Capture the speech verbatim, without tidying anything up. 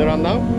around now?